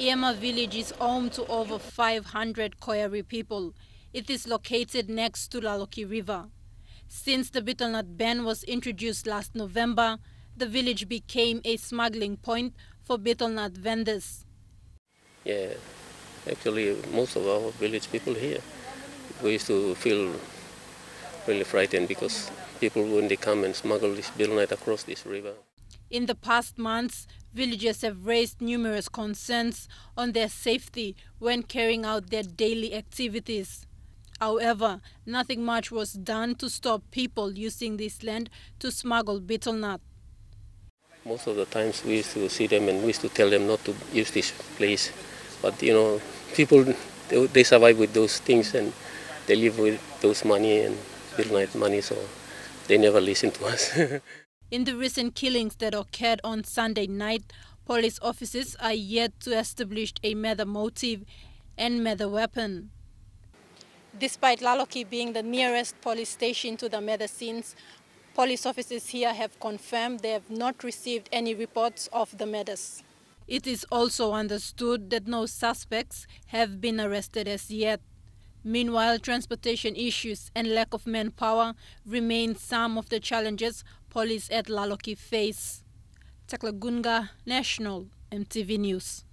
Iema village is home to over 500 Koyari people. It is located next to Laloki River. Since the betel nut ban was introduced last November, the village became a smuggling point for betel nut vendors. Yeah, actually most of our village people here, we used to feel really frightened because people, when they come and smuggle this betel nut across this river. In the past months, villagers have raised numerous concerns on their safety when carrying out their daily activities. However, nothing much was done to stop people using this land to smuggle betel nut. Most of the times we used to see them and we used to tell them not to use this place. But you know, people, they survive with those things and they live with those money and betel nut money, so they never listen to us. In the recent killings that occurred on Sunday night, police officers are yet to establish a murder motive and murder weapon. Despite Laloki being the nearest police station to the murder scenes, police officers here have confirmed they have not received any reports of the murders. It is also understood that no suspects have been arrested as yet. Meanwhile, transportation issues and lack of manpower remain some of the challenges police at Laloki face. Teklagunga National, MTV News.